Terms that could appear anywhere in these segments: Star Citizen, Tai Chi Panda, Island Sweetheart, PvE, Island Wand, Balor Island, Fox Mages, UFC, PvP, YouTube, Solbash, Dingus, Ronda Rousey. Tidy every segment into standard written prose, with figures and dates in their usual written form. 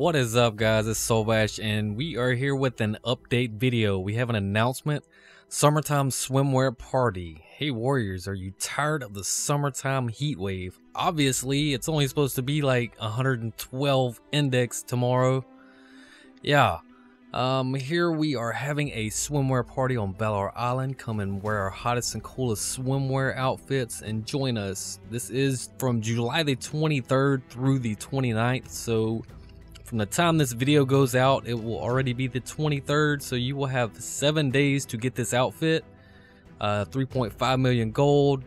What is up, guys? It's Solbash, and we are here with an update video. We have an announcement. Summertime swimwear party. Hey warriors, are you tired of the summertime heat wave? Obviously, it's only supposed to be like 112 index tomorrow. Yeah. Here we are having a swimwear party on Balor Island. Come and wear our hottest and coolest swimwear outfits and join us. This is from July the 23rd through the 29th, so from the time this video goes out, it will already be the 23rd, so you will have 7 days to get this outfit. 3.5 million gold,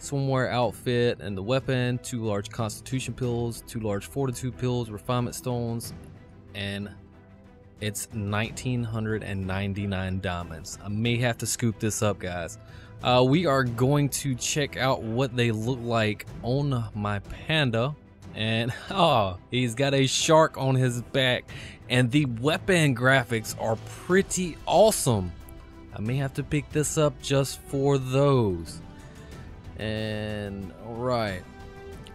swimwear outfit and the weapon, 2 large constitution pills, 2 large fortitude pills, refinement stones, and it's 1,999 diamonds. I may have to scoop this up, guys. We are going to check out what they look like on my panda. And oh, he's got a shark on his back, and the weapon graphics are pretty awesome. I may have to pick this up just for those. And all right,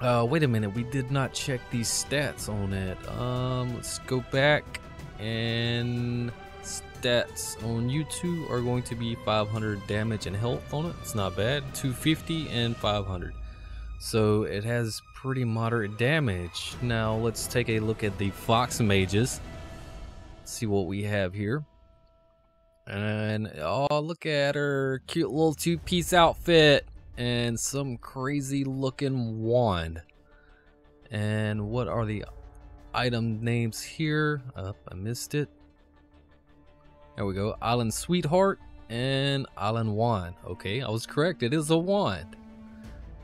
wait a minute, we did not check these stats on it. Let's go back, and stats on YouTube are going to be 500 damage and health on it. It's not bad. 250 and 500, so it has pretty moderate damage. Now let's take a look at the Fox Mages. Let's see what we have here. And oh, look at her cute little two-piece outfit and some crazy looking wand. And what are the item names here? I missed it. There we go. Island Sweetheart and Island Wand. Okay, I was correct, it is a wand.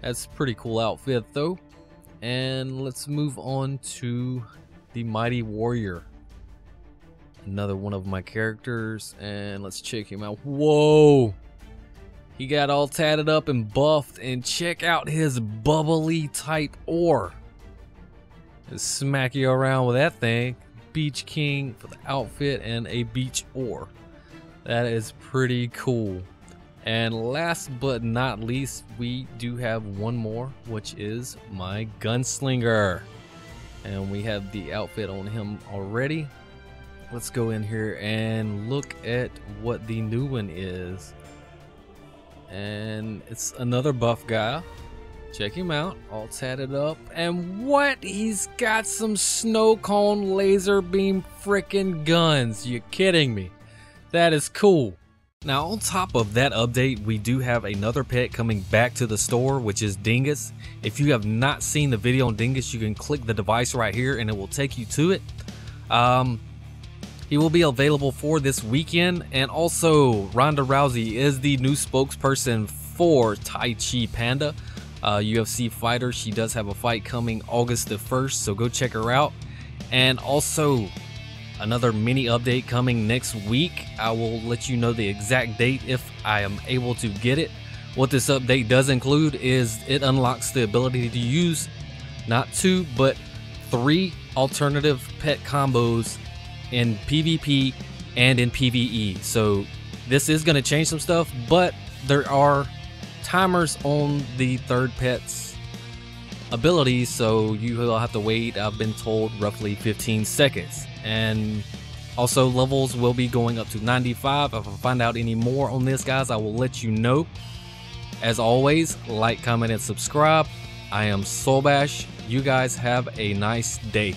That's a pretty cool outfit though. And let's move on to the Mighty Warrior, another one of my characters, and let's check him out. Whoa, he got all tatted up and buffed, and check out his bubbly type ore. And smack you around with that thing. Beach King for the outfit and a beach ore. That is pretty cool. And last but not least, we do have one more, which is my gunslinger, and we have the outfit on him already. Let's go in here and look at what the new one is, and it's another buff guy. Check him out, all tatted up, and what, he's got some snow cone laser beam freaking guns. You kidding me? That is cool. Now on top of that update, we do have another pet coming back to the store, which is Dingus. If you have not seen the video on Dingus, you can click the device right here and it will take you to it. He will be available for this weekend, and also Ronda Rousey is the new spokesperson for Tai Chi Panda, UFC fighter. She does have a fight coming August the 1st, so go check her out. And also another mini update coming next week. I will let you know the exact date if I am able to get it. What this update does include is it unlocks the ability to use not 2 but 3 alternative pet combos in PvP and in PvE. So this is going to change some stuff, but there are timers on the third pet's abilities, so you will have to wait, I've been told, roughly 15 seconds. And also levels will be going up to 95. If I find out any more on this, guys, I will let you know. As always, like, comment, and subscribe. I am Solbash. You guys have a nice day.